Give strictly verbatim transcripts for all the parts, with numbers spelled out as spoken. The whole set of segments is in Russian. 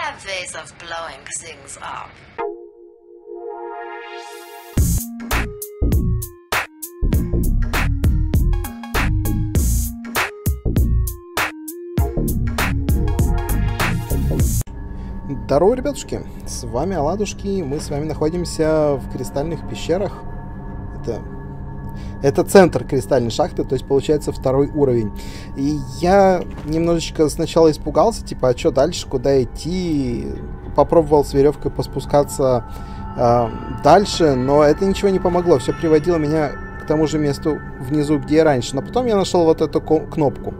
have ways of blowing things up. Здорово, ребятушки! С вами Оладушки, мы с вами находимся в кристальных пещерах. Это... Это центр кристальной шахты, то есть получается второй уровень. И я немножечко сначала испугался, типа, а что дальше, куда идти? Попробовал с веревкой поспускаться э, дальше, но это ничего не помогло. Все приводило меня к тому же месту внизу, где и раньше. Но потом я нашел вот эту кнопку.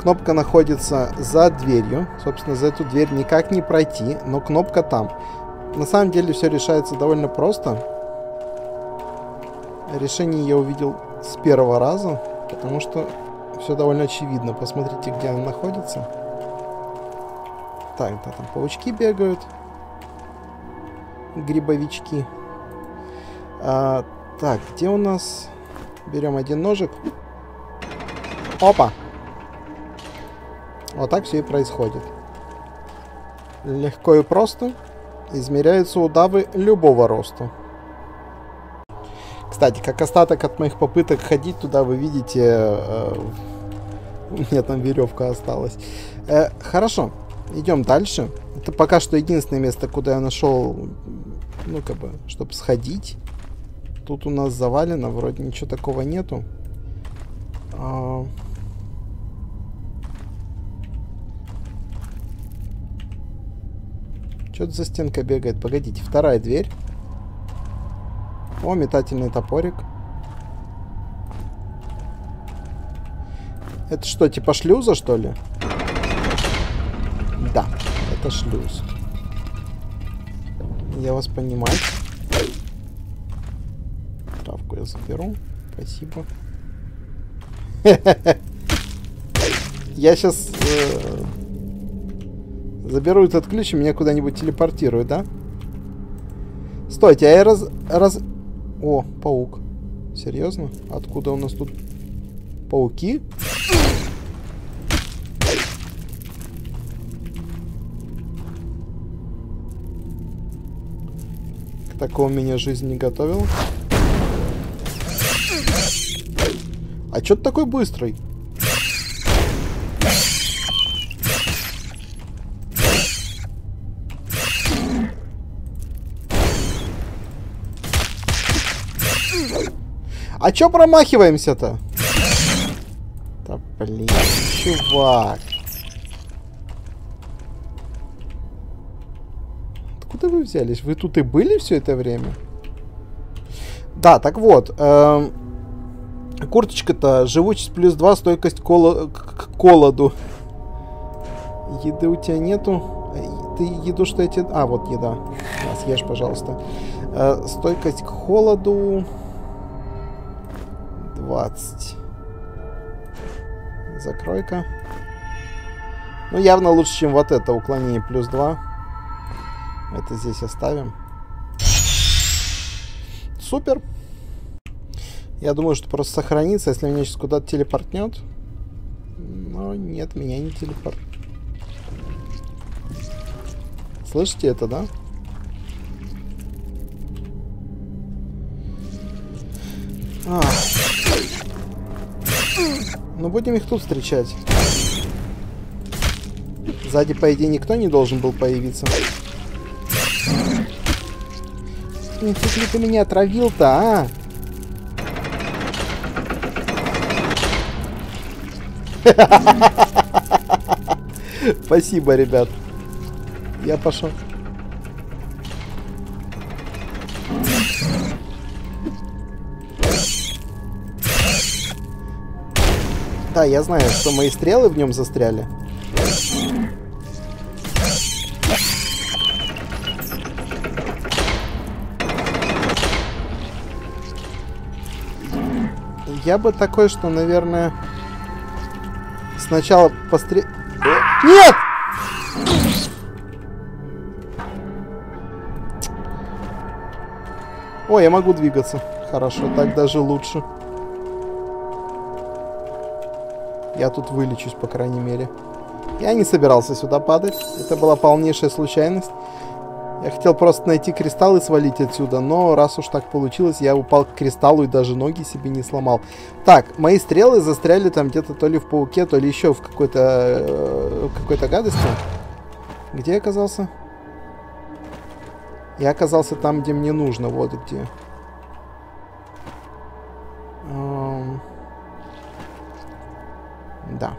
Кнопка находится за дверью. Собственно, за эту дверь никак не пройти, но кнопка там. На самом деле все решается довольно просто. Решение я увидел с первого раза, потому что все довольно очевидно. Посмотрите, где она находится. Так, да, там паучки бегают. Грибовички. А, так, где у нас? Берем один ножик. Опа! Вот так все и происходит. Легко и просто. Измеряются удавы любого роста. Кстати, как остаток от моих попыток ходить туда, вы видите... Э, у меня там веревка осталась. Э, хорошо, идем дальше. Это пока что единственное место, куда я нашел, ну, как бы, чтобы сходить. Тут у нас завалено, вроде ничего такого нету. А... Что-то за стенкой бегает. Погодите, вторая дверь. О, метательный топорик. Это что, типа шлюза, что ли? Да, это шлюз. Я вас понимаю. Травку я заберу. Спасибо. Я сейчас заберу этот ключ и меня куда-нибудь телепортируют, да? Стойте, а я раз... раз... О, паук. Серьезно? Откуда у нас тут пауки? К такому меня жизнь не готовила. А чё ты такой быстрый? А чё промахиваемся-то? Да блин, чувак. Откуда вы взялись? Вы тут и были все это время? Да, так вот. Э Курточка-то живучесть плюс два, стойкость коло к, к колоду. Еды у тебя нету. Ты еду, что я тебе... А, вот еда. Да, съешь, пожалуйста. Э стойкость к холоду... двадцать. Закройка. Ну, явно лучше, чем вот это. Уклонение плюс два. Это здесь оставим. Супер. Я думаю, что просто сохранится, если меня сейчас куда-то телепортнет. Но нет, меня не телепорт. Слышите это, да? А. Ну, будем их тут встречать. Сзади, по идее, никто не должен был появиться. Блин, ты, ты меня отравил-то, а? Спасибо, ребят. Я пошел. Да, я знаю, что мои стрелы в нем застряли. Я бы такой, что, наверное, сначала пострел... Нет! О, я могу двигаться. Хорошо, так даже лучше. Я тут вылечусь, по крайней мере. Я не собирался сюда падать. Это была полнейшая случайность. Я хотел просто найти кристалл и свалить отсюда, но раз уж так получилось, я упал к кристаллу и даже ноги себе не сломал. Так, мои стрелы застряли там где-то то ли в пауке, то ли еще в какой-то какой-то гадости. Где я оказался? Я оказался там, где мне нужно, вот где. Эм... Да.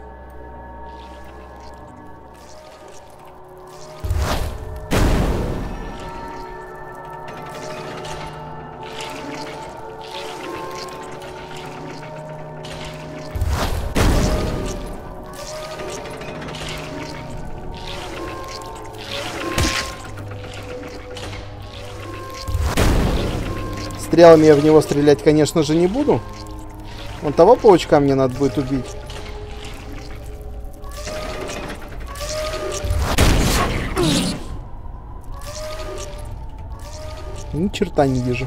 Стрелами я в него стрелять, конечно же, не буду. Вон того паучка мне надо будет убить. Ни черта не вижу.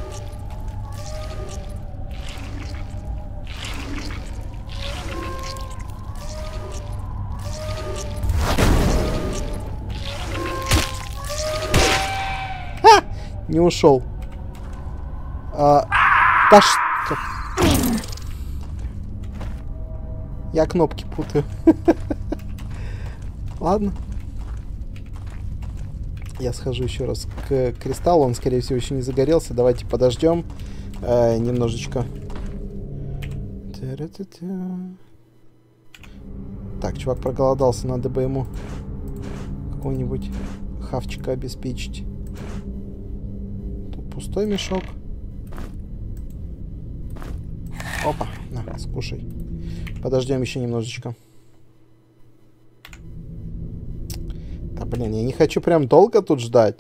Ха! Не ушел. А, да что? Я кнопки путаю. Ладно. Я схожу еще раз к кристаллу. Он, скорее всего, еще не загорелся. Давайте подождем э, немножечко. Так, чувак проголодался. Надо бы ему какого-нибудь хавчика обеспечить. Тут пустой мешок. Опа, на, скушай. Подождем еще немножечко. Да, блин, я не хочу прям долго тут ждать.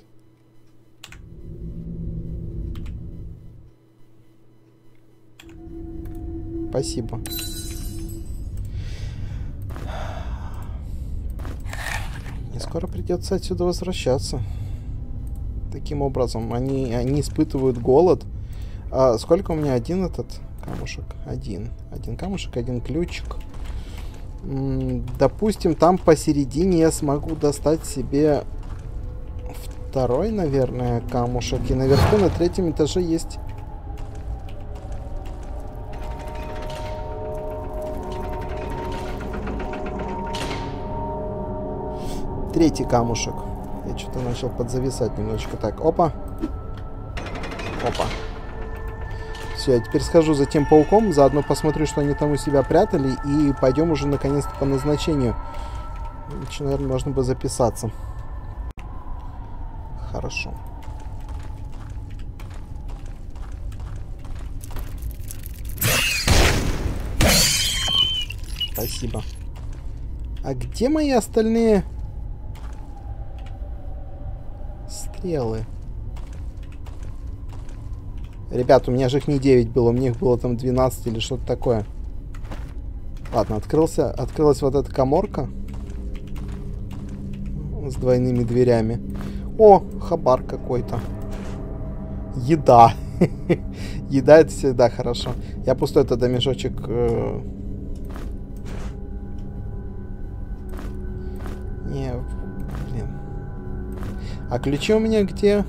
Спасибо. Мне скоро придется отсюда возвращаться. Таким образом, они, они испытывают голод. А сколько у меня один этот... камушек один один камушек один ключик. М-м, допустим, там посередине я смогу достать себе второй, наверное, камушек, и наверху на третьем этаже есть третий камушек. Я что-то начал подзависать немножечко. Так, опа, опа. Все, я теперь схожу за тем пауком, заодно посмотрю, что они там у себя прятали, и пойдем уже наконец-то по назначению. Еще, наверное, можно бы записаться. Хорошо. Спасибо. А где мои остальные стрелы? Ребят, у меня же их не девять было, у них было там двенадцать или что-то такое. Ладно, открылся, открылась вот эта каморка с двойными дверями. О, хабар какой-то. Еда. Еда — это всегда хорошо. Я пустой тогда мешочек... Не, блин. А ключи у меня где?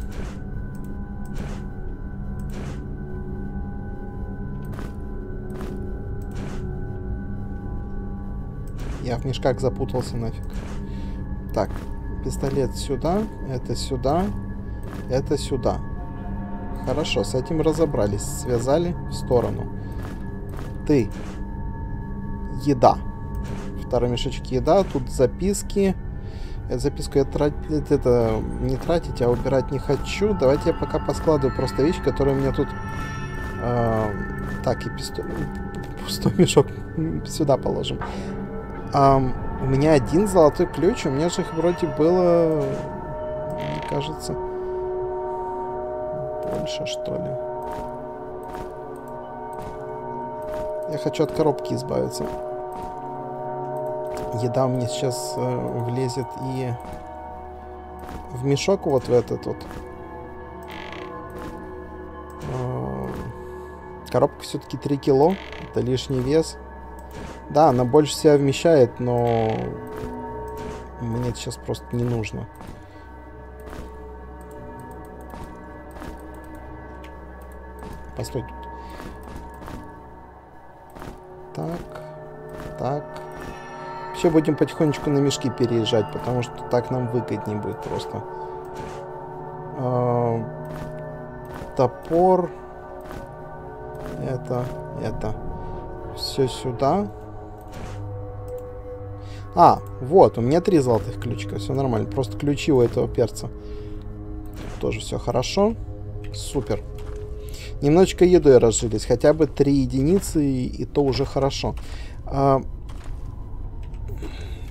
Я в мешках запутался нафиг. Так, пистолет сюда, это сюда, это сюда. Хорошо, с этим разобрались. Связали в сторону. Ты. Еда. Второй мешочек еда. Тут записки. Эту записку я тратить, это не тратить, а убирать не хочу. Давайте я пока поскладываю просто вещи, которые у меня тут... Э, так, и пистолет... Пустой мешок сюда положим. Um, у меня один золотой ключ, у меня же их вроде было, мне кажется, больше, что ли. Я хочу от коробки избавиться. Еда у меня сейчас э, влезет и в мешок вот в этот вот. Э, коробка все-таки три кило, это лишний вес. Да, она больше себя вмещает, но мне это сейчас просто не нужно. Постой тут. Так, так. Вообще будем потихонечку на мешки переезжать, потому что так нам выгоднее будет просто. Э-э- топор. Это, это. Все сюда. А, вот, у меня три золотых ключика. Все нормально. Просто ключи у этого перца. Тут тоже все хорошо. Супер. Немножечко едой разжились. Хотя бы три единицы, и, и то уже хорошо. А,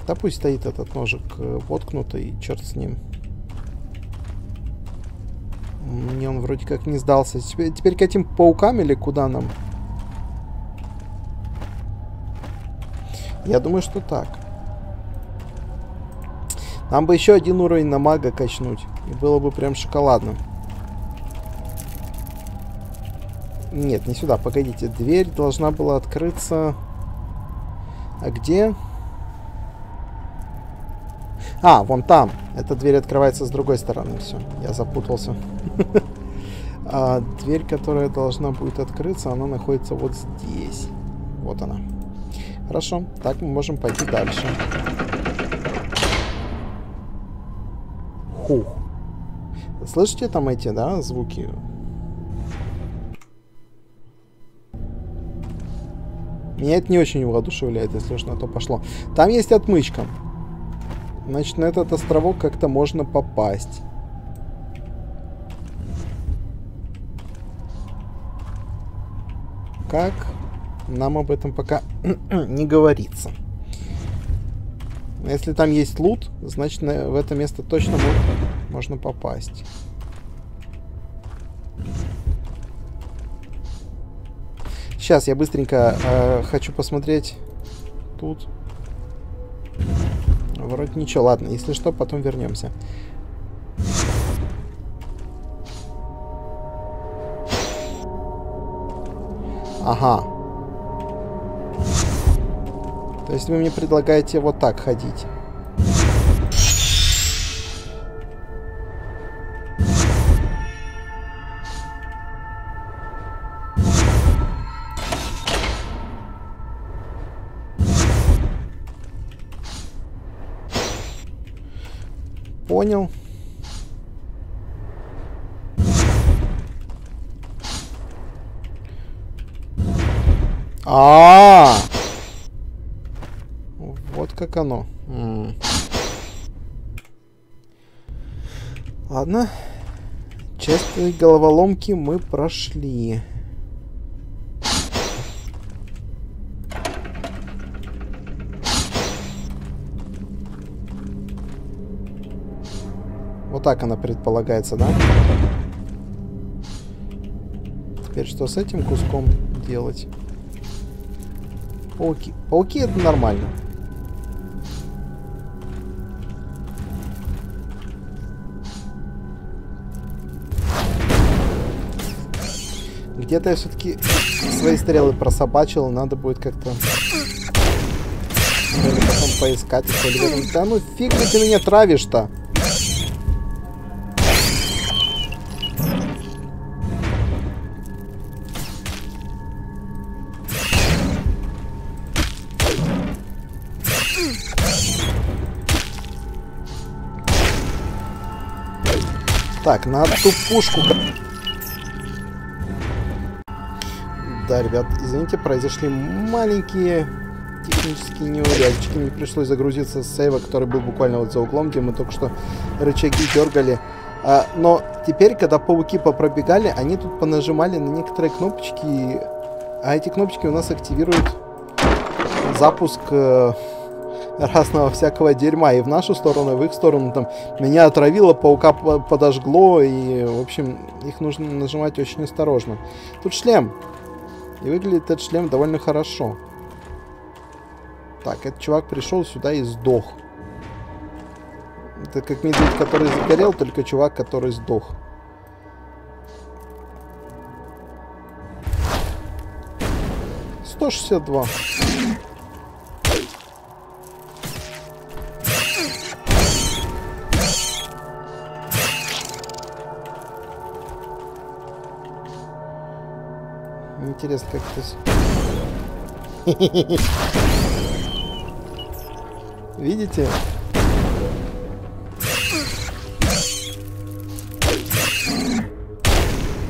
да пусть стоит этот ножик воткнутый. Черт с ним. Мне он вроде как не сдался. Теперь, теперь катим пауками или куда нам? Я думаю, что так. Нам бы еще один уровень на мага качнуть. И было бы прям шоколадно. Нет, не сюда. Погодите. Дверь должна была открыться... А где? А, вон там. Эта дверь открывается с другой стороны. Все, я запутался. Дверь, которая должна будет открыться, она находится вот здесь. Вот она. Хорошо. Так мы можем пойти дальше. Фух. Слышите там эти, да, звуки? Меня это не очень воодушевляет, если уж на то пошло. Там есть отмычка. Значит, на этот островок как-то можно попасть. Как? Нам об этом пока не говорится. Если там есть лут, значит, в это место точно можно попасть. Сейчас я быстренько э, хочу посмотреть тут. Вроде ничего. Ладно, если что, потом вернемся. Ага. То есть вы мне предлагаете вот так ходить. Понял. А-а-а! Вот как оно. М-м. Ладно. Часть головоломки мы прошли. Так она предполагается, да? Теперь что с этим куском делать? Пауки. Пауки это нормально. Где-то я все-таки свои стрелы прособачил. Надо будет как-то... потом поискать. Да ну фиг ты меня травишь-то! Так, на ту пушку. Да, ребят, извините, произошли маленькие технические неурядочки. Мне пришлось загрузиться с сейва, который был буквально вот за углом, где мы только что рычаги дергали. А, но теперь, когда пауки попробегали, они тут понажимали на некоторые кнопочки. А эти кнопочки у нас активируют запуск... разного всякого дерьма и в нашу сторону, и в их сторону. Там меня отравило, паука подожгло, и, в общем, их нужно нажимать очень осторожно. Тут шлем. И выглядит этот шлем довольно хорошо. Так, этот чувак пришел сюда и сдох. Это как медведь, который загорел, только чувак, который сдох. сто шестьдесят два. Интересно, как это... Видите?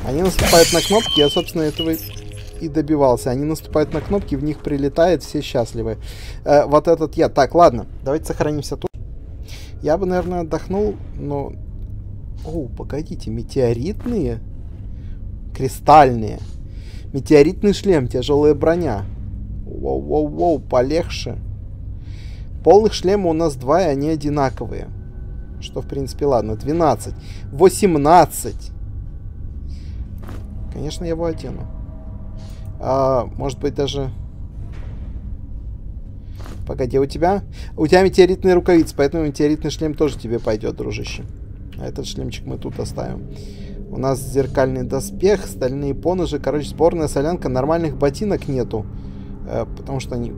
Они наступают на кнопки, я, собственно, этого и добивался. Они наступают на кнопки, в них прилетает, все счастливы. Э, вот этот я. Так, ладно, давайте сохранимся тут. Я бы, наверное, отдохнул, но... О, погодите, метеоритные? Кристальные. Метеоритный шлем, тяжелая броня. Воу-воу-воу, полегче. Полных шлема у нас два, и они одинаковые. Что, в принципе, ладно. двенадцать. восемнадцать. Конечно, я его одену. А, может быть, даже... Погоди, у тебя... У тебя метеоритные рукавицы, поэтому метеоритный шлем тоже тебе пойдет, дружище. А этот шлемчик мы тут оставим. У нас зеркальный доспех, стальные поножи. Короче, спорная солянка. Нормальных ботинок нету, потому что они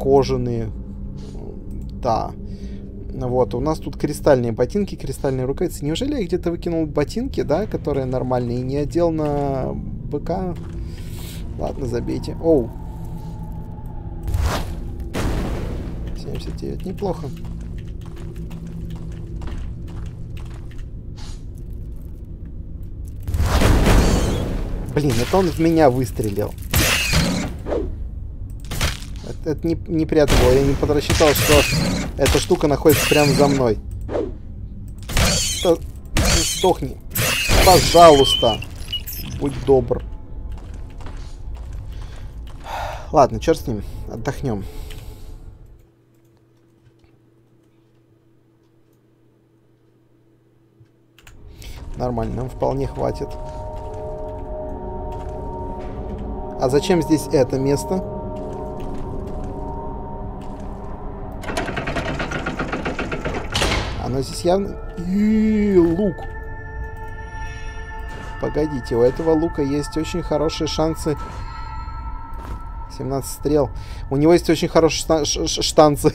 кожаные. Да. Вот, у нас тут кристальные ботинки, кристальные рукавицы. Неужели я где-то выкинул ботинки, да, которые нормальные, и не одел на быка? Ладно, забейте. Оу. семьдесят девять, неплохо. Блин, это он в меня выстрелил. Это, это не, неприятно было, я не подрасчитал, что эта штука находится прямо за мной. Сдохни. Пожалуйста. Будь добр. Ладно, черт с ним. Отдохнем. Нормально, нам вполне хватит. А зачем здесь это место? Оно здесь явно... И-и-и, лук! Погодите, у этого лука есть очень хорошие шансы... семнадцать стрел. У него есть очень хорошие шансы...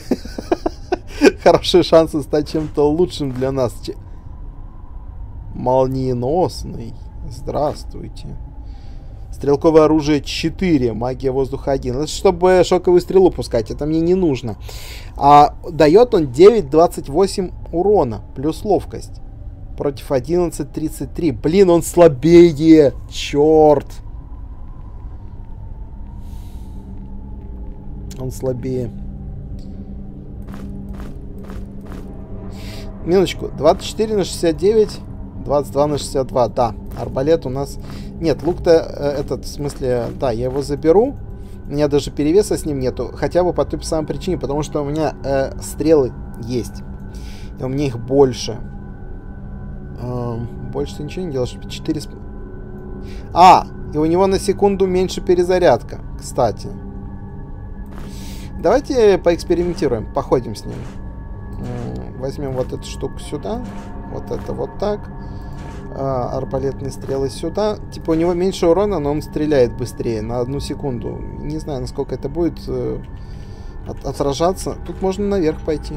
Хорошие шансы стать чем-то лучшим для нас. Молниеносный. Здравствуйте. Стрелковое оружие четыре, магия воздуха один. Это чтобы шоковую стрелу пускать, это мне не нужно. А дает он девять двадцать восемь урона, плюс ловкость. Против одиннадцать тридцать три. Блин, он слабее, черт. Он слабее. Минуточку, двадцать четыре на шестьдесят девять, двадцать два на шестьдесят два, да. Арбалет у нас... Нет, лук-то этот, в смысле, да, я его заберу. У меня даже перевеса с ним нету. Хотя бы по той самой причине, потому что у меня э, стрелы есть. И у меня их больше. Эм, больше ты ничего не делаешь. четыре... А, и у него на секунду меньше перезарядка, кстати. Давайте поэкспериментируем, походим с ним. Эм, возьмем вот эту штуку сюда. Вот это вот так. Арбалетные стрелы сюда. Типа у него меньше урона, но он стреляет быстрее на одну секунду. Не знаю, насколько это будет э, от, отражаться. Тут можно наверх пойти.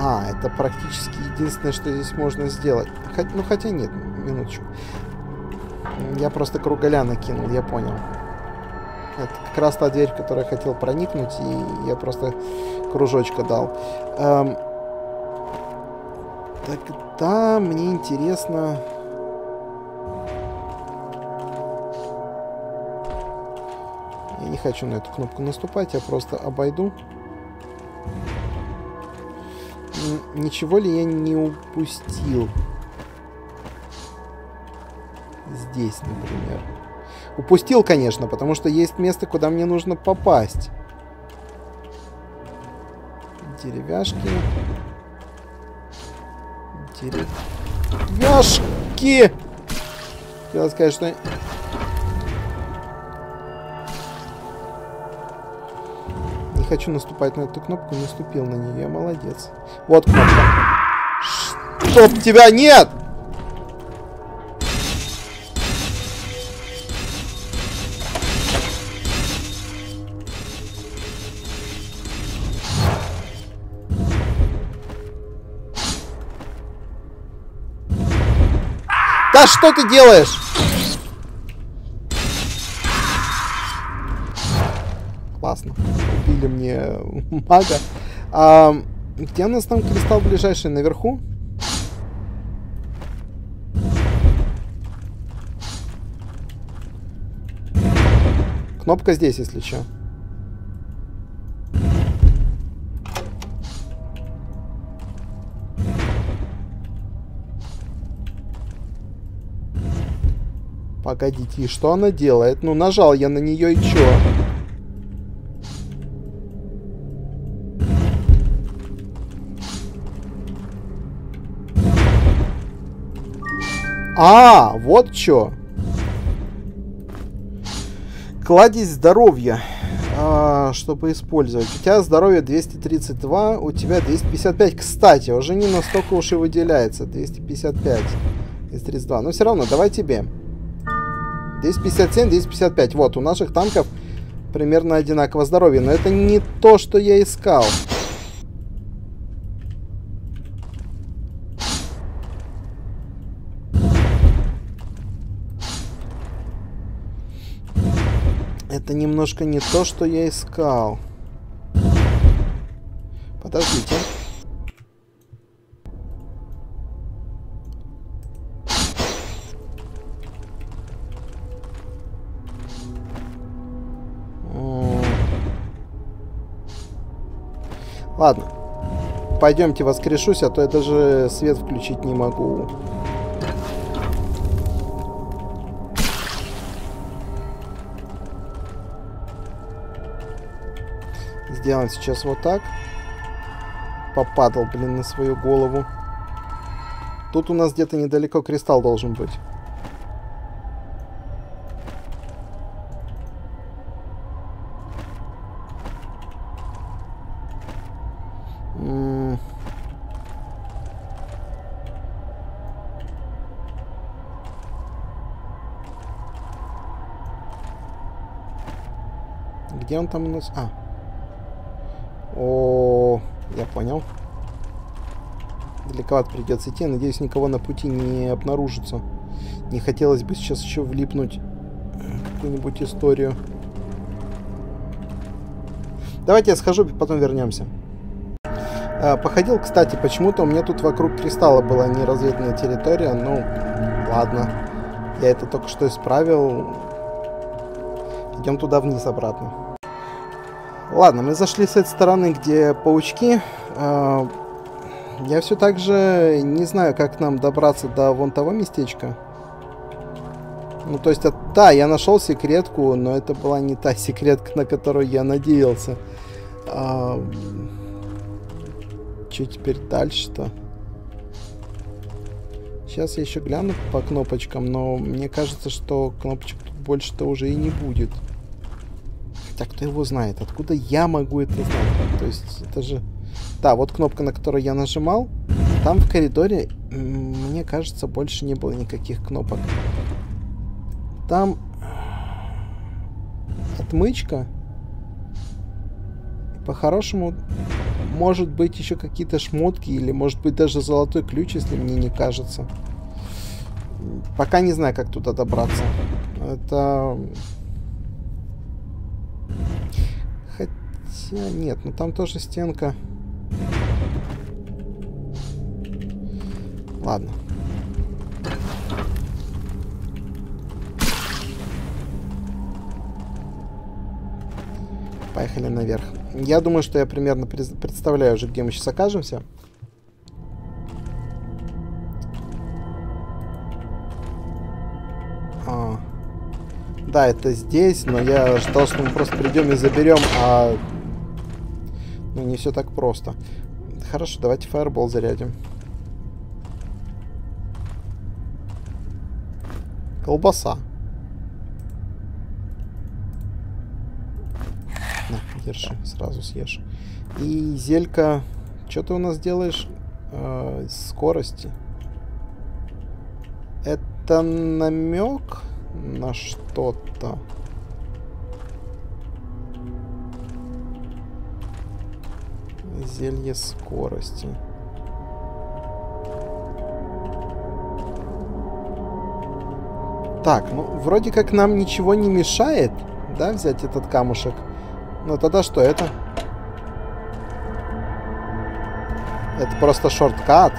А, это практически единственное, что здесь можно сделать. Хоть, ну, хотя нет, минуточку. Я просто круголя накинул, я понял. Это как раз та дверь, в которую я хотел проникнуть, и я просто кружочка дал. Эм... Тогда мне интересно... Я не хочу на эту кнопку наступать, я просто обойду. Ничего ли я не упустил? Здесь, например. Упустил, конечно, потому что есть место, куда мне нужно попасть. Деревяшки... Деревяшки! Хотел сказать, что... Не хочу наступать на эту кнопку, наступил на нее, молодец. Вот кнопка. Чтоб тебя нет! Да что ты делаешь? Классно. Убили мне мага. А, где у нас там кристалл ближайший? Наверху? Кнопка здесь, если что. Погодите, и что она делает? Ну, нажал я на нее и чё? А, вот чё. Кладезь здоровья, а, чтобы использовать. У тебя здоровье двести тридцать два, у тебя двести пятьдесят пять. Кстати, уже не настолько уж и выделяется. двести пятьдесят пять из тридцати двух. Но все равно, давай тебе. двести пятьдесят семь, двести пятьдесят пять. Вот, у наших танков примерно одинаково здоровье. Но это не то, что я искал. Это немножко не то, что я искал. Подождите. Ладно, пойдемте воскрешусь, а то я даже свет включить не могу. Сделаем сейчас вот так. Попадал, блин, на свою голову. Тут у нас где-то недалеко кристалл должен быть. Где он там у нас? А. О, я понял. Далековато придется идти. Надеюсь, никого на пути не обнаружится. Не хотелось бы сейчас еще влипнуть в какую-нибудь историю. Давайте я схожу, потом вернемся. А, походил, кстати, почему-то у меня тут вокруг кристалла была неразведанная территория. Ну, ладно. Я это только что исправил. Идем туда вниз обратно. Ладно, мы зашли с этой стороны, где паучки. Я все так же не знаю, как нам добраться до вон того местечка. Ну, то есть, да, я нашел секретку, но это была не та секретка, на которую я надеялся. Че теперь дальше-то? Сейчас я еще гляну по кнопочкам, но мне кажется, что кнопочек тут больше-то уже и не будет. Так, кто его знает? Откуда я могу это знать? То есть, это же... Да, вот кнопка, на которую я нажимал. Там в коридоре, мне кажется, больше не было никаких кнопок. Там... Отмычка. По-хорошему, может быть, еще какие-то шмотки. Или, может быть, даже золотой ключ, если мне не кажется. Пока не знаю, как туда добраться. Это... Нет, ну там тоже стенка. Ладно. Поехали наверх. Я думаю, что я примерно представляю уже, где мы сейчас окажемся. А. Да, это здесь, но я ждал, что мы просто придем и заберем, а... Ну, не все так просто. Хорошо, давайте фаербол зарядим. Колбаса. На, держи, сразу съешь. И зелька... Что ты у нас делаешь? Э, скорости. Это намек на что-то. Зелье скорости. Так, ну, вроде как нам ничего не мешает, да, взять этот камушек. Ну, тогда что это? Это просто шорткат.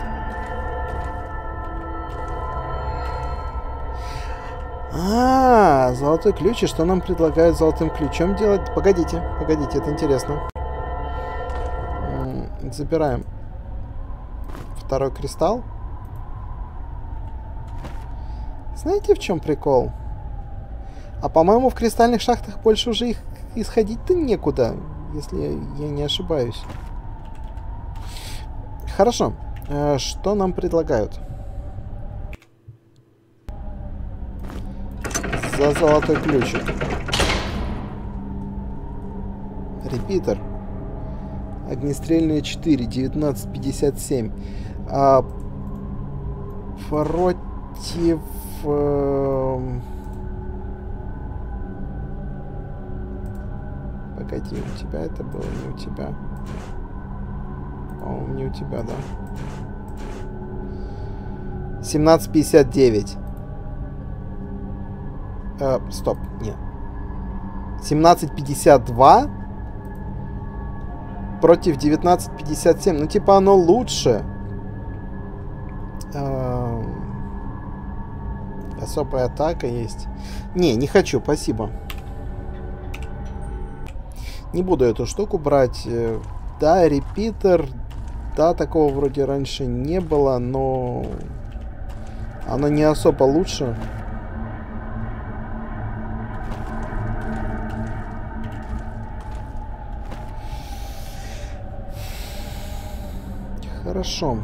А, золотой ключ. И что нам предлагают золотым ключом делать? Погодите, погодите, это интересно. Забираем второй кристалл. Знаете, в чем прикол? А по-моему, в кристальных шахтах больше уже их исходить-то некуда, если я не ошибаюсь. Хорошо. Что нам предлагают? За золотой ключик. Репитер. Огнестрельные четыре, девятнадцать пятьдесят семь. А, против... Э, погоди, у тебя это было, не у тебя. По-моему, не у тебя, да. семнадцать пятьдесят девять. Э, стоп, нет. семнадцать пятьдесят два. Против девятнадцать пятьдесят семь. Ну, типа, оно лучше. Э-э- особая атака есть. Не, не хочу, спасибо. Не буду эту штуку брать. Да, репитер. Да, такого вроде раньше не было, но... Оно не особо лучше. Хорошо.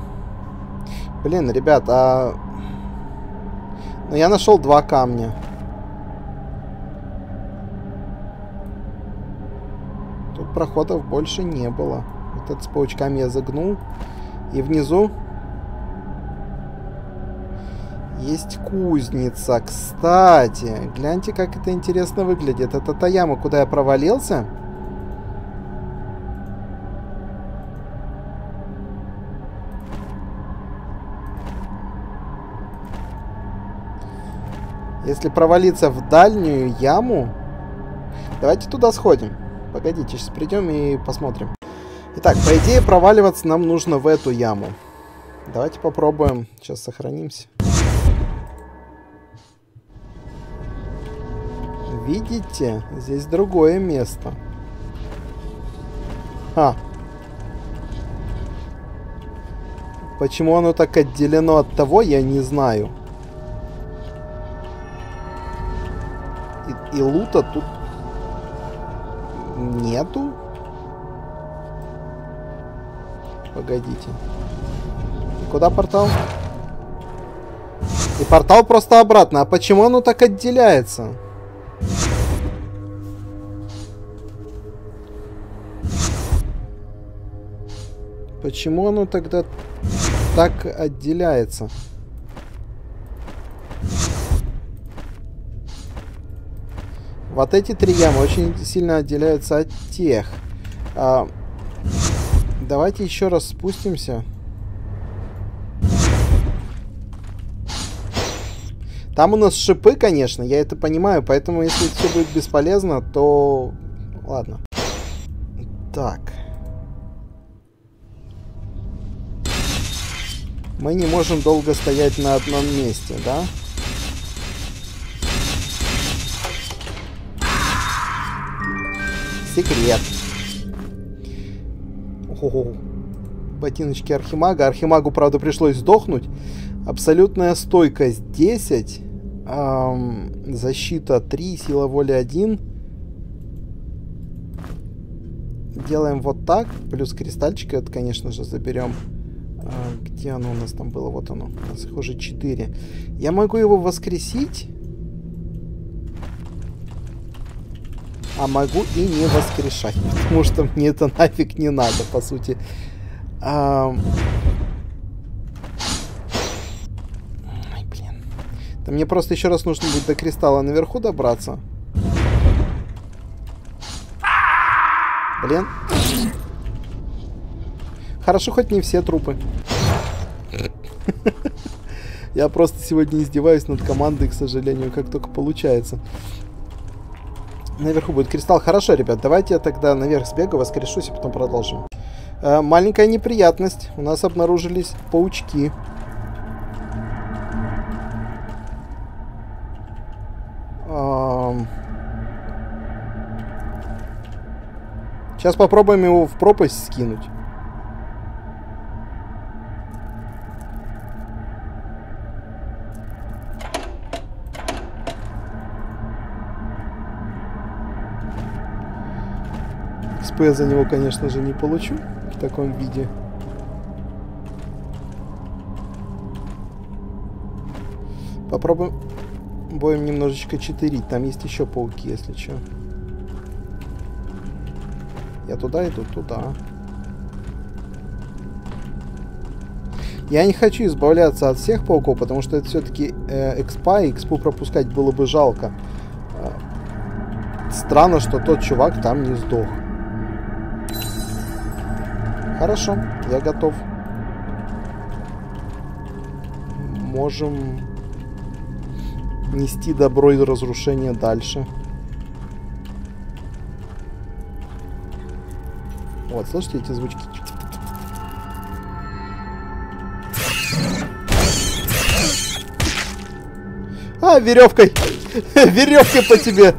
Блин, ребят, а... Ну, я нашел два камня. Тут проходов больше не было. Вот этот с паучками я загнул. И внизу есть кузница. Кстати, гляньте, как это интересно выглядит. Это та яма, куда я провалился. Если провалиться в дальнюю яму... Давайте туда сходим. Погодите, сейчас придем и посмотрим. Итак, по идее, проваливаться нам нужно в эту яму. Давайте попробуем. Сейчас сохранимся. Видите? Здесь другое место. А. Почему оно так отделено от того, я не знаю. И лута тут нету. Погодите. Куда портал? И портал просто обратно. А почему оно так отделяется? Почему оно тогда так отделяется? Вот эти три ямы очень сильно отделяются от тех. А, давайте еще раз спустимся. Там у нас шипы, конечно, я это понимаю, поэтому если все будет бесполезно, то... Ладно. Так. Мы не можем долго стоять на одном месте, да? Секрет. Ого. Ботиночки архимага. Архимагу, правда, пришлось сдохнуть. Абсолютная стойкость десять. Эм, защита три. Сила воли один. Делаем вот так. Плюс кристальчик. Это, конечно же, заберем. Э, где оно у нас там было? Вот оно. У нас их уже четыре. Я могу его воскресить. А могу и не воскрешать, потому что мне это нафиг не надо, по сути. Эм... Ой, блин. Да мне просто еще раз нужно будет до кристалла наверху добраться. Блин. Хорошо, хоть не все трупы. Я просто сегодня издеваюсь над командой, к сожалению, как только получается. Наверху будет кристалл. Хорошо, ребят, давайте я тогда наверх сбегаю, воскрешусь и потом продолжим. Э, маленькая неприятность. У нас обнаружились паучки. Эм... Сейчас попробуем его в пропасть скинуть. икс пэ я за него, конечно же, не получу в таком виде. Попробуем будем немножечко читерить. Там есть еще пауки, если что. Я туда иду, туда. Я не хочу избавляться от всех пауков, потому что это все-таки э, экспа, и экспу пропускать было бы жалко. Э, странно, что тот чувак там не сдох. Хорошо, я готов. Можем нести добро и разрушение дальше. Вот, слышите эти звучки? А, веревкой! Веревкой по тебе!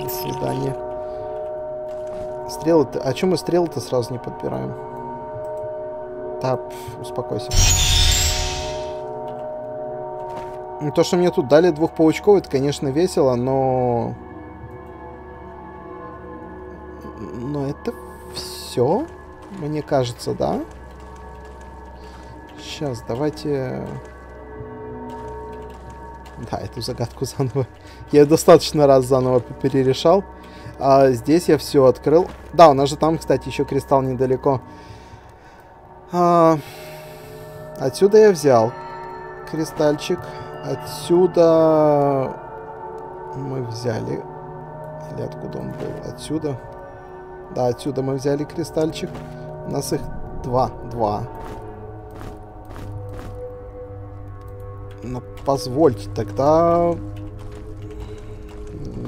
До свидания. Стрелы-то... А чё мы стрелы-то сразу не подбираем? Так, успокойся. То, что мне тут дали двух паучков, это, конечно, весело, но... Но это все, мне кажется, да? Сейчас, давайте... Да, эту загадку заново... Я достаточно раз заново перерешал. А здесь я все открыл. Да, у нас же там, кстати, еще кристалл недалеко. А... Отсюда я взял кристальчик. Отсюда мы взяли... Или откуда он был? Отсюда. Да, отсюда мы взяли кристальчик. У нас их два. Два. Но позвольте, тогда...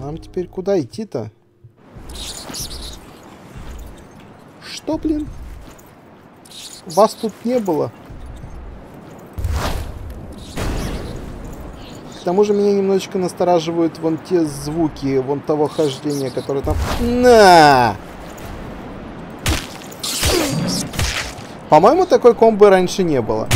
Нам теперь куда идти-то? Что, блин? Вас тут не было. К тому же меня немножечко настораживают вон те звуки, вон того хождения, которое там... На! По-моему, такой комбо раньше не было.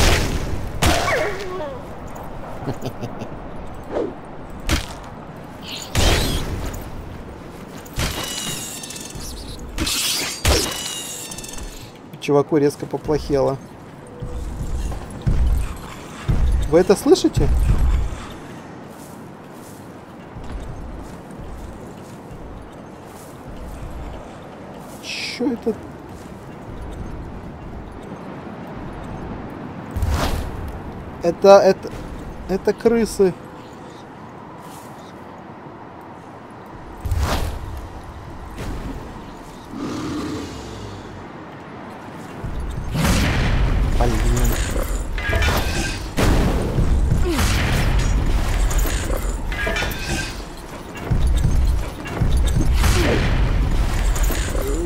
Чуваку резко поплохело. Вы это слышите? Чё это? Это, это, это крысы.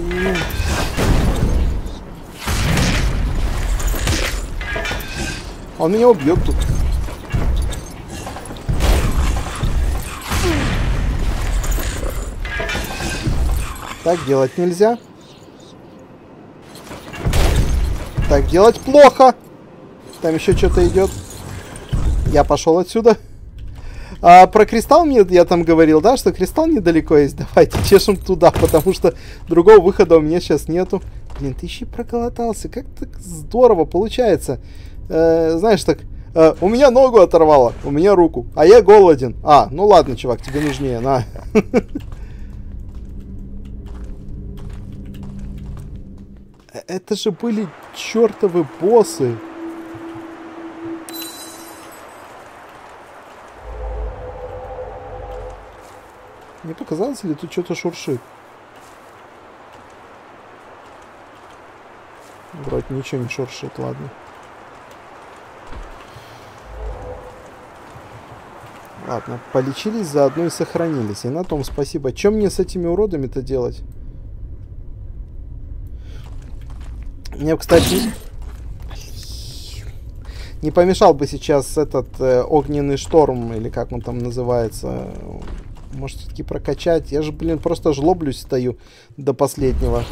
Блин. Он меня убьет тут. Так делать нельзя. Так делать плохо. Там еще что-то идет. Я пошел отсюда. А, про кристалл мне я там говорил, да, что кристалл недалеко есть. Давайте чешем туда, потому что другого выхода у меня сейчас нету. Блин, ты еще и проголодался. Как так здорово получается. Э, знаешь, так, э, у меня ногу оторвало, у меня руку, а я голоден. А, ну ладно, чувак, тебе нужнее, на. Это же были чертовы боссы. Мне показалось, ли тут что-то шуршит? Вроде ничего не шуршит, ладно. Ладно, полечились заодно и сохранились. И на том спасибо. Чем мне с этими уродами-то делать? Мне, кстати... Не помешал бы сейчас этот э, огненный шторм, или как он там называется. Может, все-таки прокачать. Я же, блин, просто жлоблюсь, стою до последнего.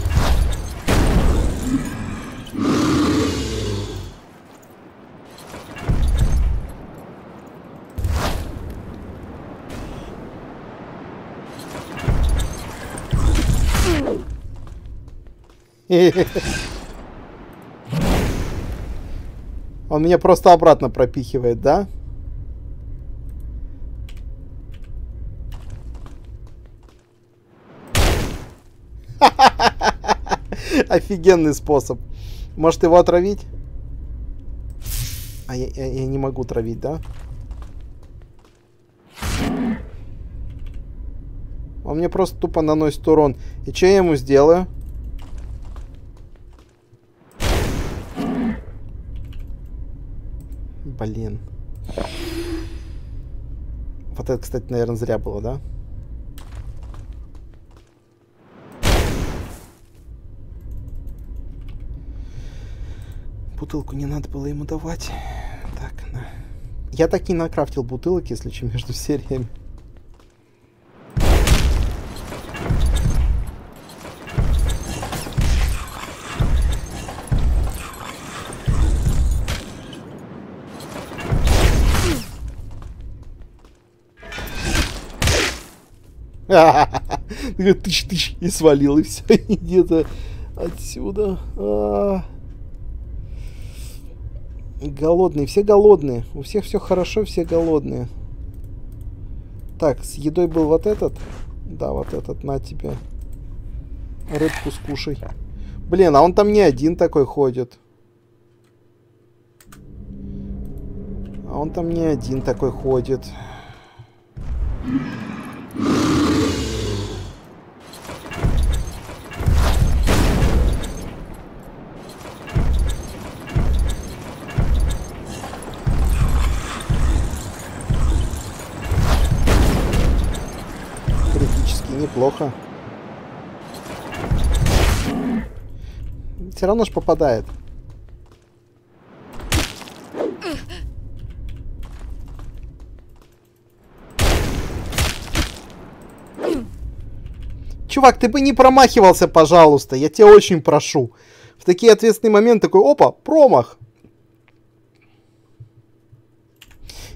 Он меня просто обратно пропихивает, да? Офигенный способ. Может его отравить? А я, я, я не могу травить, да? Он мне просто тупо наносит урон. И что я ему сделаю? Блин. Вот это, кстати, наверное, зря было, да? Бутылку не надо было ему давать. Так, на. Я так и накрафтил бутылок, если что, между сериями. Тыч-тыч, и свалил, и все, и где-то отсюда. А -а -а. Голодные, все голодные. У всех все хорошо, все голодные. Так, с едой был вот этот. Да, вот этот, на тебе. Рыбку скушай. Блин, а он там не один такой ходит. А он там не один такой ходит. Плохо. Все равно ж попадает. Чувак, ты бы не промахивался, пожалуйста. Я тебя очень прошу. В такие ответственные моменты такой, опа, промах.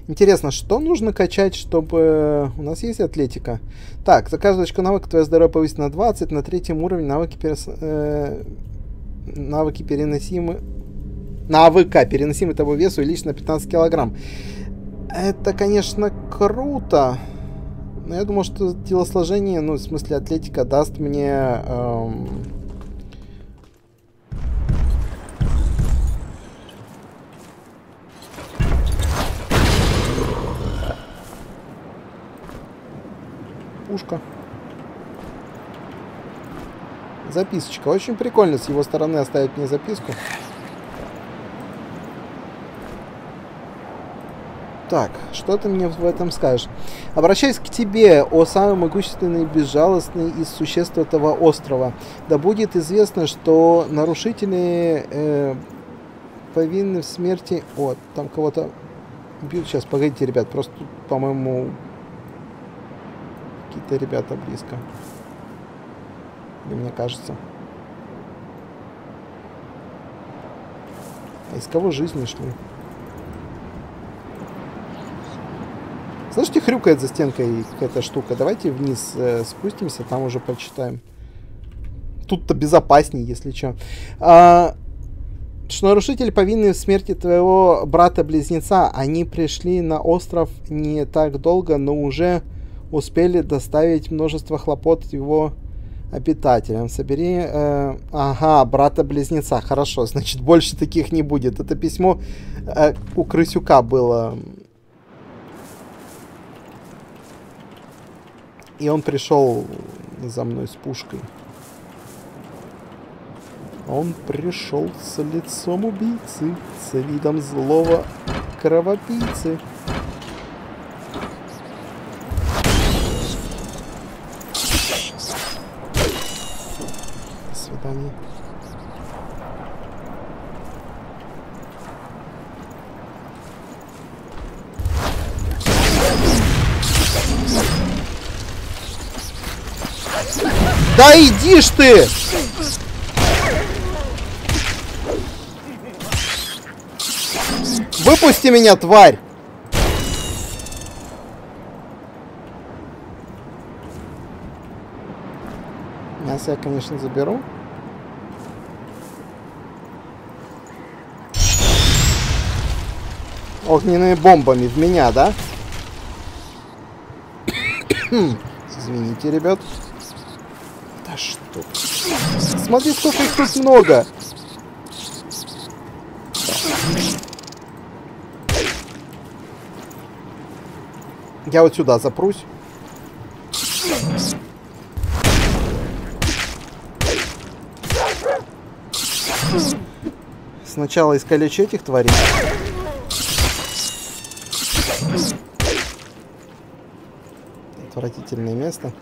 Интересно, что нужно качать, чтобы... У нас есть атлетика? Так, за каждую очку навыка твое здоровье повысит на двадцать, на третьем уровне навыки, перес... э... навыки переносимы... Навыка переносимы тобой вес увеличен на пятнадцать килограмм. Это, конечно, круто. Но я думал, что телосложение, ну, в смысле атлетика, даст мне... Эм... Пушка. Записочка. Очень прикольно с его стороны оставить мне записку. Так, что ты мне в этом скажешь? Обращаюсь к тебе, о самый могущественный и безжалостный из существ этого острова. Да будет известно, что нарушители э, повинны в смерти... О, там кого-то бьют. Сейчас, погодите, ребят, просто тут, по-моему... Какие-то ребята близко. И мне кажется. А из кого жизни шли? Слышите, хрюкает за стенкой какая-то штука. Давайте вниз э, спустимся, там уже почитаем. Тут-то безопаснее, если что. А, что нарушители повинны в смерти твоего брата-близнеца. Они пришли на остров не так долго, но уже... успели доставить множество хлопот его обитателям. Собери... Э, ага, брата-близнеца. Хорошо, значит, больше таких не будет. Это письмо э, у Крысюка было. И он пришел за мной с пушкой. Он пришел с лицом убийцы, с видом злого кровопийцы. До свидания. Да иди ж ты! Выпусти меня, тварь! Мясо я, конечно, заберу. Огненными бомбами в меня, да? Извините, ребят. Да что? Смотри, сколько их тут много! Я вот сюда запрусь. Сначала искалечу этих тварей. Отвратительное место.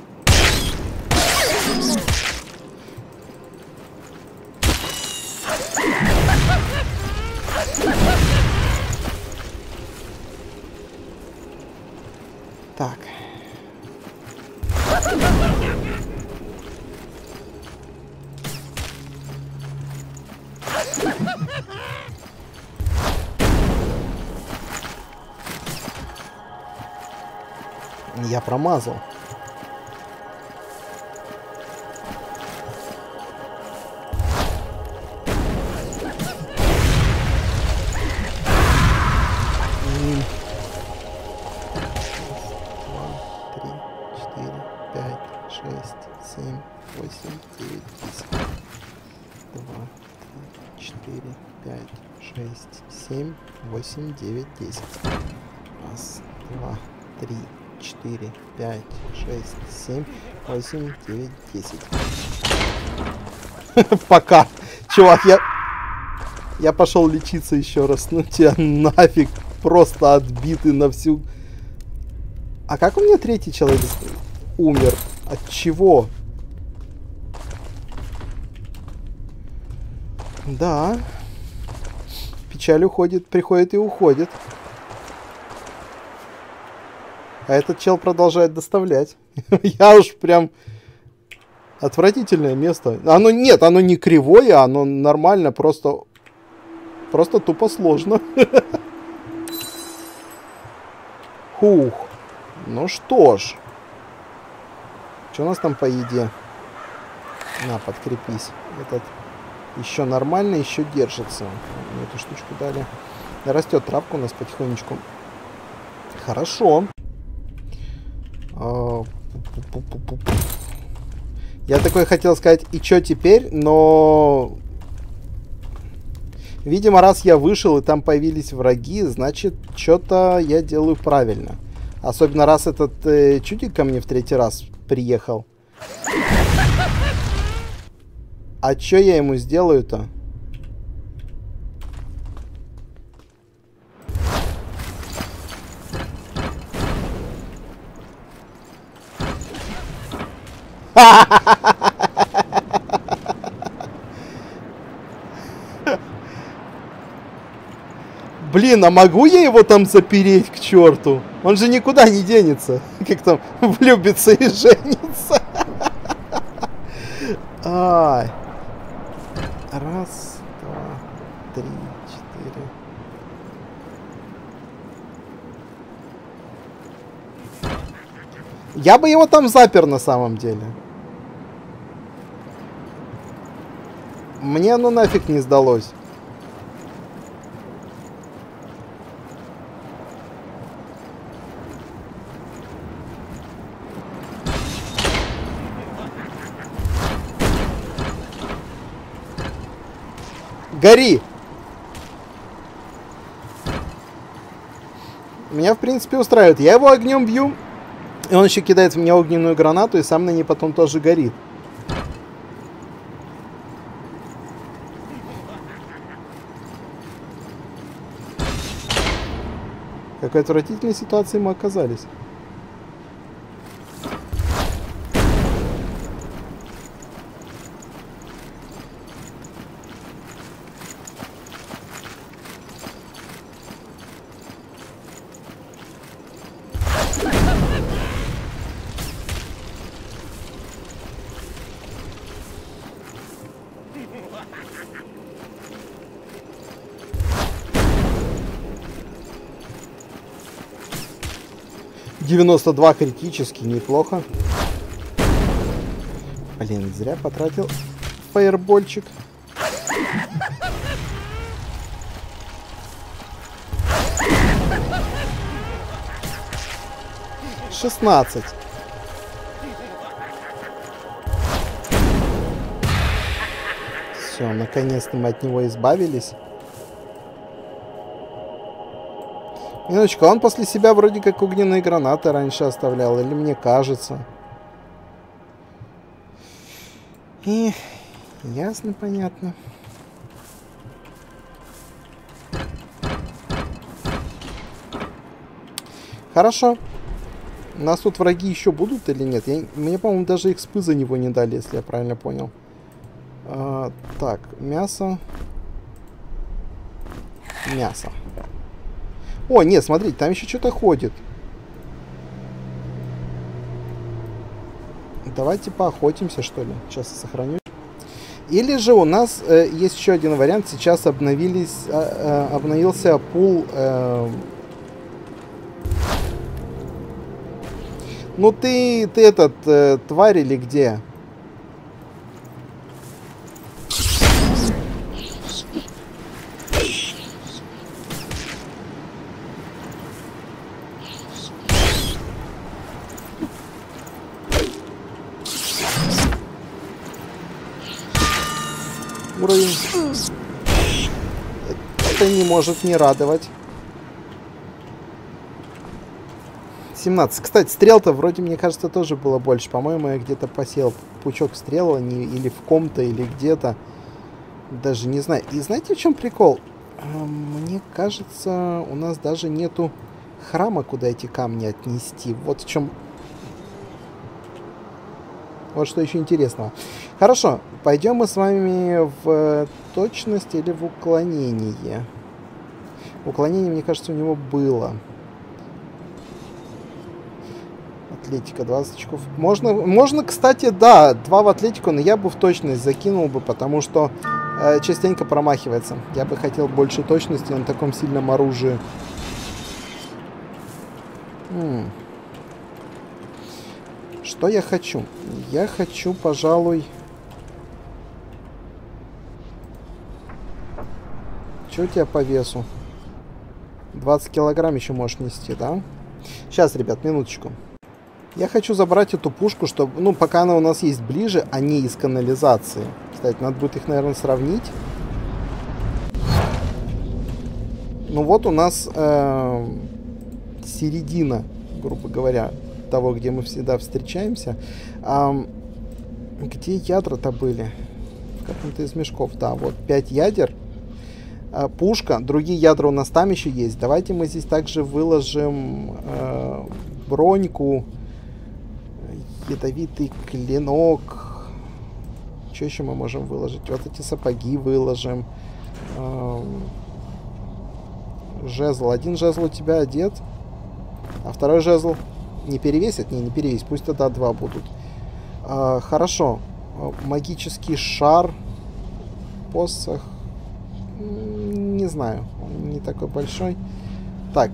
Так. Я промазал. восемь, девять, десять. Раз, два, три, четыре, пять, шесть, семь, восемь, девять, десять. Пока. Чувак, я... Я пошел лечиться еще раз. Ну тебя нафиг. Просто отбитый на всю... А как у меня третий человек умер? От чего? Да... Печаль уходит, приходит и уходит. А этот чел продолжает доставлять. Я уж прям... Отвратительное место. Оно нет, оно не кривое, оно нормально, просто... Просто тупо сложно. Хух. Ну что ж. Что у нас там по еде? На, подкрепись. Этот... Еще нормально, еще держится. Мне эту штучку дали. Растет травка у нас потихонечку. Хорошо. Я такой хотел сказать, и что теперь? Но... Видимо, раз я вышел, и там появились враги, значит, что-то я делаю правильно. Особенно, раз этот э, чудик ко мне в третий раз приехал. А чё я ему сделаю-то? Блин, а могу я его там запереть к черту? Он же никуда не денется. Как там, влюбится и женится. Ай. Раз, два, три, четыре. Я бы его там запер на самом деле. Мне оно нафиг не сдалось. Гори! Меня, в принципе, устраивает. Я его огнем бью, и он еще кидает в меня огненную гранату, и сам на ней потом тоже горит. В какой отвратительной ситуации мы оказались. девяносто два критически, неплохо. Блин, зря потратил фаербольчик. шестнадцать. Все, наконец-то мы от него избавились. Минуточку, он после себя вроде как огненные гранаты раньше оставлял, или мне кажется. И ясно, понятно. Хорошо. У нас тут враги еще будут или нет? Я, мне, по-моему, даже экспы за него не дали, если я правильно понял. А, так, мясо. Мясо. О, нет, смотрите, там еще что-то ходит. Давайте поохотимся, что ли. Сейчас я сохраню. Или же у нас э, есть еще один вариант. Сейчас обновились, э, э, обновился пул. Э, ну ты, ты этот, э, тварь или где? Может не радовать. семнадцать. Кстати, стрел-то вроде, мне кажется, тоже было больше. По-моему, я где-то посеял пучок стрел, они или в ком-то, или где-то. Даже не знаю. И знаете, в чем прикол? Мне кажется, у нас даже нету храма, куда эти камни отнести. Вот в чем... Вот что еще интересного. Хорошо, пойдем мы с вами в точность или в уклонение. Уклонение, мне кажется, у него было. Атлетика, двадцать очков. Можно, можно, кстати, да, два в атлетику, но я бы в точность закинул бы, потому что э, частенько промахивается. Я бы хотел больше точности на таком сильном оружии. М-м. Что я хочу? Я хочу, пожалуй... Что у тебя по весу? двадцать килограмм еще можешь нести, да? Сейчас, ребят, минуточку. Я хочу забрать эту пушку, чтобы... Ну, пока она у нас есть ближе, а не из канализации. Кстати, надо будет их, наверное, сравнить. Ну вот у нас э, середина, грубо говоря, того, где мы всегда встречаемся. Э, где ядра-то были? В каком-то из мешков. Да, вот пять ядер. Пушка, другие ядра у нас там еще есть. Давайте мы здесь также выложим э, броньку, ядовитый клинок. Что еще мы можем выложить? Вот эти сапоги выложим. Э, жезл. Один жезл у тебя одет, а второй жезл не перевесит? Не, не перевесит. Пусть тогда два будут. Э, хорошо. Магический шар, посох. Не знаю, он не такой большой. Так,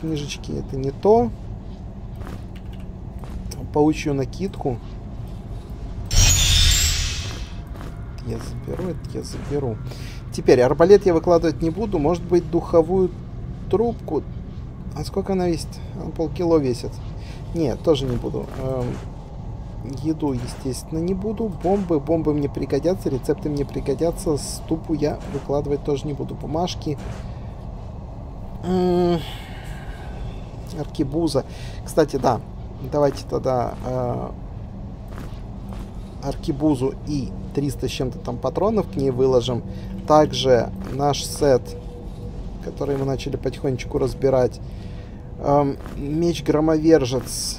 книжечки это не то. Паучью накидку. Я заберу, это я заберу. Теперь арбалет я выкладывать не буду. Может быть, духовую трубку. А сколько она весит? Она полкило весит. Нет, тоже не буду. Еду, естественно, не буду. Бомбы, бомбы мне пригодятся, рецепты мне пригодятся. Ступу я выкладывать тоже не буду. Бумажки. Аркебуза. Кстати, да, давайте тогда э, аркебузу и триста с чем-то там патронов к ней выложим. Также наш сет, который мы начали потихонечку разбирать. Эм, меч громовержец.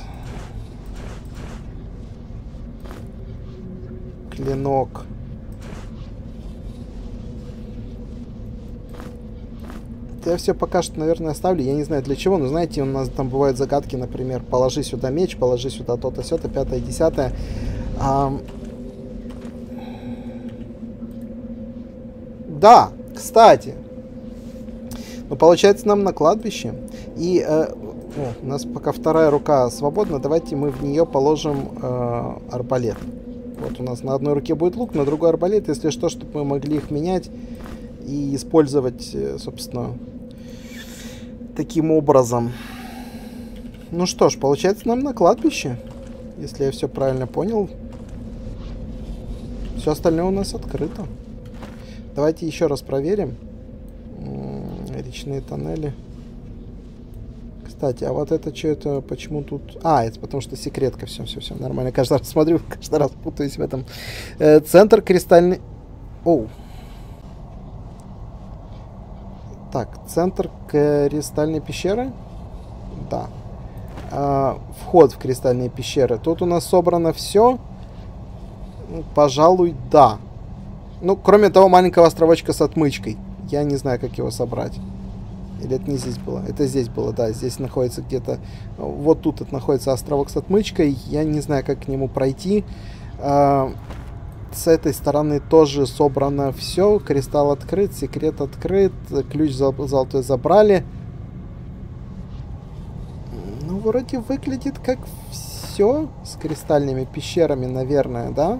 Клинок. Я все пока что, наверное, оставлю. Я не знаю для чего, но знаете, у нас там бывают загадки, например, положи сюда меч, положи сюда то-то, сё-то, пятое, десятое. А... Да, кстати. Ну, получается, нам на кладбище. И э, о, у нас пока вторая рука свободна. Давайте мы в нее положим э, арбалет. Вот у нас на одной руке будет лук, на другой арбалет, если что, чтобы мы могли их менять и использовать, собственно, таким образом. Ну что ж, получается, нам на кладбище, если я все правильно понял. Все остальное у нас открыто. Давайте еще раз проверим. Речные тоннели. Кстати, а вот это что это, почему тут... А, это потому что секретка, все, все, все, нормально. Каждый раз смотрю, каждый раз путаюсь в этом. Э, центр кристальный... Оу. Так, центр кристальной пещеры. Да. А, вход в кристальные пещеры. Тут у нас собрано все. Пожалуй, да. Ну, кроме того маленького островочка с отмычкой. Я не знаю, как его собрать. Или это не здесь было? Это здесь было, да. Здесь находится где-то... Вот тут это находится островок с отмычкой. Я не знаю, как к нему пройти. А, с этой стороны тоже собрано все. Кристалл открыт, секрет открыт, ключ золотой забрали. Ну, вроде выглядит как все с кристальными пещерами, наверное, да?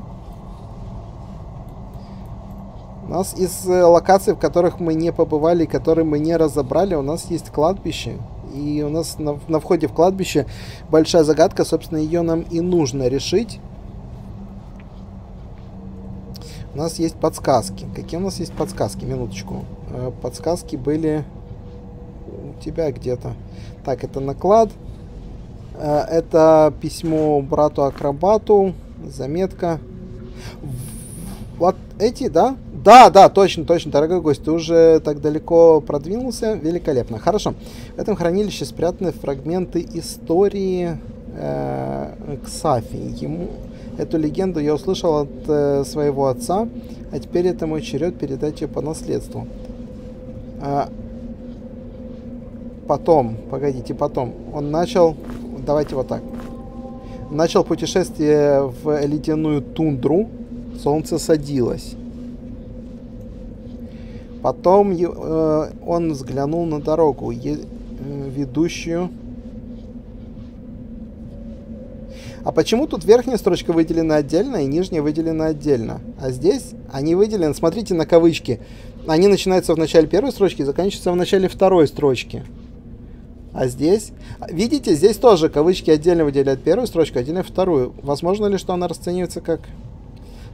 У нас из локаций, в которых мы не побывали, которые мы не разобрали, у нас есть кладбище. И у нас на, на входе в кладбище большая загадка, собственно, ее нам и нужно решить. У нас есть подсказки. Какие у нас есть подсказки? Минуточку. Подсказки были у тебя где-то. Так, это наклад. Это письмо брату-акробату. Заметка. Вот эти, да? Да, да, точно, точно, дорогой гость. Ты уже так далеко продвинулся. Великолепно. Хорошо. В этом хранилище спрятаны фрагменты истории э, Ксафии. Ему... Эту легенду я услышал от э, своего отца, а теперь это мой черед передачи по наследству. А... Потом, погодите, потом. Он начал, давайте вот так. Начал путешествие в ледяную тундру, солнце садилось. Потом э, он взглянул на дорогу, е... ведущую... А почему тут верхняя строчка выделена отдельно и нижняя выделена отдельно? А здесь они выделены, смотрите на кавычки. Они начинаются в начале первой строчки и заканчиваются в начале второй строчки. А здесь, видите, здесь тоже кавычки отдельно выделяют первую строчку, отдельно вторую. Возможно ли, что она расценивается как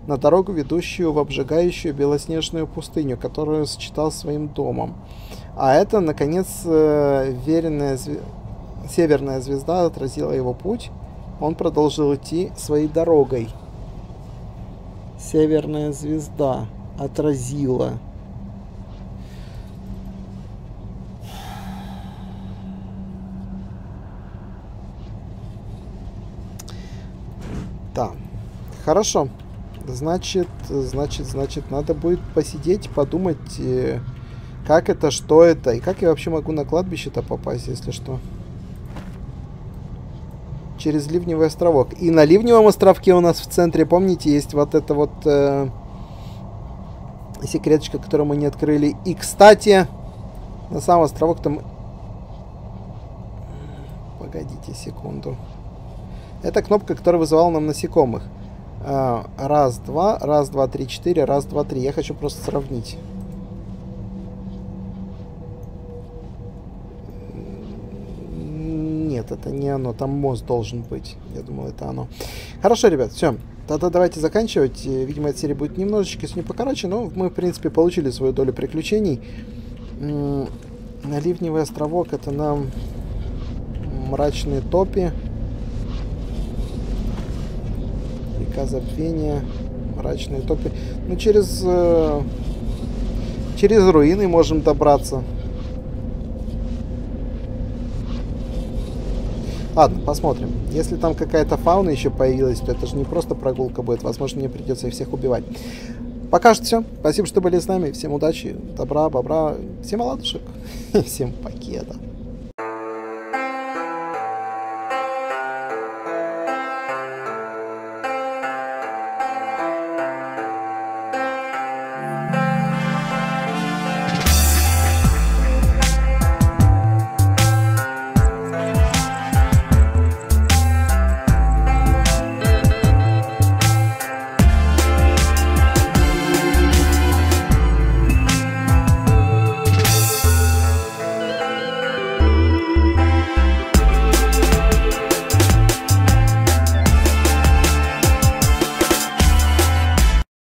на дорогу, ведущую в обжигающую белоснежную пустыню, которую сочетал своим домом? А это, наконец, веренная звезд... северная звезда отразила его путь. Он продолжил идти своей дорогой. Северная звезда отразила. Да. Хорошо. Значит, значит, значит, надо будет посидеть, подумать, как это, что это, и как я вообще могу на кладбище-то попасть, если что. Через ливневый островок. И на ливневом островке у нас в центре, помните, есть вот эта вот э, секреточка, которую мы не открыли. И, кстати, на сам островок там... Погодите секунду. Это кнопка, которая вызывала нам насекомых. Э, раз, два, раз, два, три, четыре, раз, два, три. Я хочу просто сравнить. Нет, это не оно, там мост должен быть. Я думал, это оно. Хорошо, ребят, все. Тогда давайте заканчивать. Видимо, эта серия будет немножечко с ней покороче, но мы, в принципе, получили свою долю приключений. На ливневый островок это нам мрачные топи. Река забвения. Мрачные топи. Ну, через... Через руины можем добраться. Ладно, посмотрим. Если там какая-то фауна еще появилась, то это же не просто прогулка будет. Возможно, мне придется их всех убивать. Пока что все. Спасибо, что были с нами. Всем удачи, добра, бобра, всем оладушек и всем пакета.